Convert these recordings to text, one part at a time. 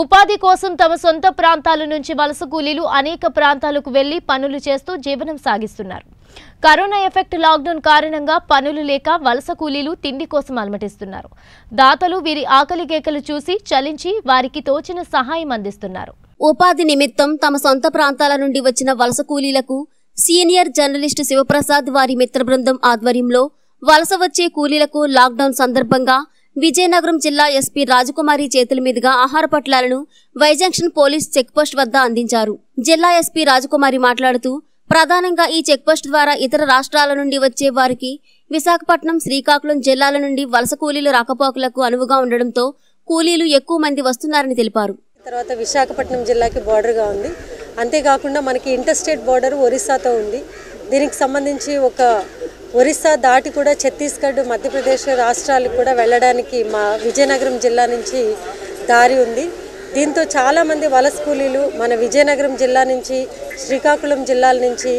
ఉపాధి కోసం తమ సొంత ప్రాంతాల నుంచి వలస కూలీలు అనేక ప్రాంతాలకు వెళ్లి పనులు చేస్తూ జీవనం సాగిస్తున్నారు. కరోనా ఎఫెక్ట్ లాక్ డౌన్ కారణంగా పనులు లేక వలస కూలీలు తిండి కోసం అలమటిస్తున్నారు. దాతలు వీరి ఆకలి కేకలు చూసి చలించి వారికి తోచిన సహాయం అందిస్తున్నారు. ఉపాధి నిమిత్తం తమ సొంత ప్రాంతాల నుండి వచ్చిన వలస కూలీలకు సీనియర్ జర్నలిస్ట్ శివప్రసాద్ వారి మిత్ర బృందం ఆధ్వర్యంలో వలస వచ్చే కూలీలకు లాక్ డౌన్ సందర్భంగా విజయనగరం జిల్లా ఎస్పీ రాజకుమారి చేతుల మీదుగా ఆహార పొట్లాలను వైజంక్షన్ పోలీస్ చెక్పోస్ట్ వద్ద అందించారు. జిల్లా ఎస్పీ రాజకుమారి మాట్లాడుతూ ప్రధానంగా ఈ చెక్పోస్ట్ ద్వారా ఇతర రాష్ట్రాల నుండి వచ్చే వారికి విశాఖపట్నం, శ్రీకాకుళం జిల్లాల నుండి వలస కూలీలు రాకపోకలకు అనువుగా ఉండడంతో కూలీలు ఎక్కువ మంది వస్తున్నారని తెలిపారు. తర్వాత విశాఖపట్నం జిల్లాకి బోర్డర్గా ఉంది. అంతేకాకుండా మనకి ఇంటర్స్టేట్ బోర్డర్ ఒరిస్సాతో ఉంది. దీనికి సంబంధించి ఒక ఒరిస్సా దాటి కూడా ఛత్తీస్గఢ్, మధ్యప్రదేశ్ రాష్ట్రాలకు కూడా వెళ్ళడానికి మా విజయనగరం జిల్లా నుంచి దారి ఉంది. దీంతో చాలామంది వలస కూలీలు మన విజయనగరం జిల్లా నుంచి, శ్రీకాకుళం జిల్లాల నుంచి,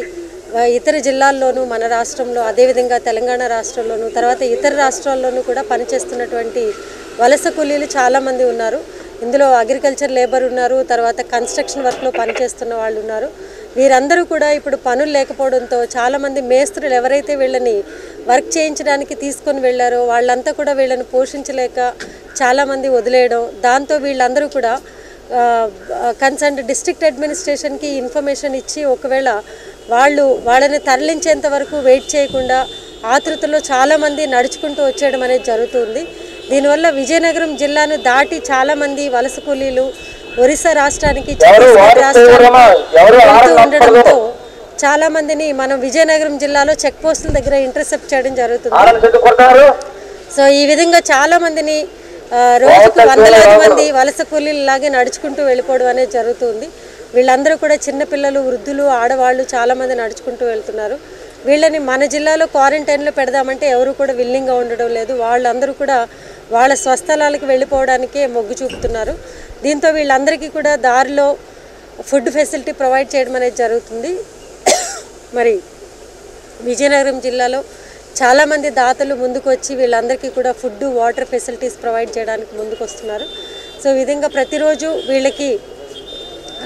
ఇతర జిల్లాల్లోనూ, మన రాష్ట్రంలో, అదేవిధంగా తెలంగాణ రాష్ట్రంలోనూ, తర్వాత ఇతర రాష్ట్రాల్లోనూ కూడా పనిచేస్తున్నటువంటి వలస కూలీలు చాలామంది ఉన్నారు. ఇందులో అగ్రికల్చర్ లేబర్ ఉన్నారు, తర్వాత కన్స్ట్రక్షన్ వర్క్లో పనిచేస్తున్న వాళ్ళు ఉన్నారు. వీరందరూ కూడా ఇప్పుడు పనులు లేకపోవడంతో చాలామంది మేస్త్రులు ఎవరైతే వీళ్ళని వర్క్ చేయించడానికి తీసుకొని వెళ్ళారో వాళ్ళంతా కూడా వీళ్ళని పోషించలేక చాలామంది వదిలేయడం, దాంతో వీళ్ళందరూ కూడా కన్సర్న్డ్ డిస్ట్రిక్ట్ అడ్మినిస్ట్రేషన్కి ఇన్ఫర్మేషన్ ఇచ్చి ఒకవేళ వాళ్ళని తరలించేంత వరకు వెయిట్ చేయకుండా ఆతృతలో చాలామంది నడుచుకుంటూ వచ్చేయడం అనేది జరుగుతుంది. దీనివల్ల విజయనగరం జిల్లాను దాటి చాలామంది వలస కూలీలు ఒరిస్సా రాష్ట్రానికి, ఛత్తీస్గఢ్ రాష్ట్రానికి ఉండడంతో చాలామందిని మనం విజయనగరం జిల్లాలో చెక్ పోస్టుల దగ్గర ఇంటర్సెప్ట్ చేయడం జరుగుతుంది. సో ఈ విధంగా చాలామందిని రోజుకు వందలాది మంది వలస కూలీలు లాగే నడుచుకుంటూ వెళ్ళిపోవడం అనేది జరుగుతుంది. వీళ్ళందరూ కూడా చిన్నపిల్లలు, వృద్ధులు, ఆడవాళ్ళు చాలామంది నడుచుకుంటూ వెళ్తున్నారు. వీళ్ళని మన జిల్లాలో క్వారంటైన్లో పెడదామంటే ఎవరు కూడా విల్లింగ్గా ఉండడం లేదు. వాళ్ళందరూ కూడా వాళ్ళ స్వస్థలాలకు వెళ్ళిపోవడానికే మొగ్గు చూపుతున్నారు. దీంతో వీళ్ళందరికీ కూడా దారిలో ఫుడ్ ఫెసిలిటీ ప్రొవైడ్ చేయడం అనేది జరుగుతుంది. మరి విజయనగరం జిల్లాలో చాలామంది దాతలు ముందుకు వచ్చి వీళ్ళందరికీ కూడా ఫుడ్, వాటర్ ఫెసిలిటీస్ ప్రొవైడ్ చేయడానికి ముందుకు వస్తున్నారు. సో ఈ విధంగా ప్రతిరోజు వీళ్ళకి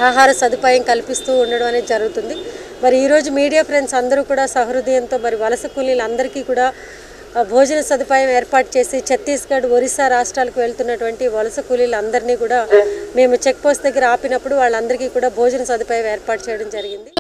ఆహార సదుపాయం కల్పిస్తూ ఉండడం అనేది జరుగుతుంది. మరి ఈరోజు మీడియా ఫ్రెండ్స్ అందరూ కూడా సహృదయంతో మరి వలస కూలీలందరికీ కూడా భోజన సదుపాయం ఏర్పాటు చేసి ఛత్తీస్గఢ్, ఒరిస్సా రాష్ట్రాలకు వెళ్తున్నటువంటి వలస కూలీలందరినీ కూడా మేము చెక్ పోస్ట్ దగ్గర ఆపినప్పుడు వాళ్ళందరికీ కూడా భోజన సదుపాయం ఏర్పాటు చేయడం జరిగింది.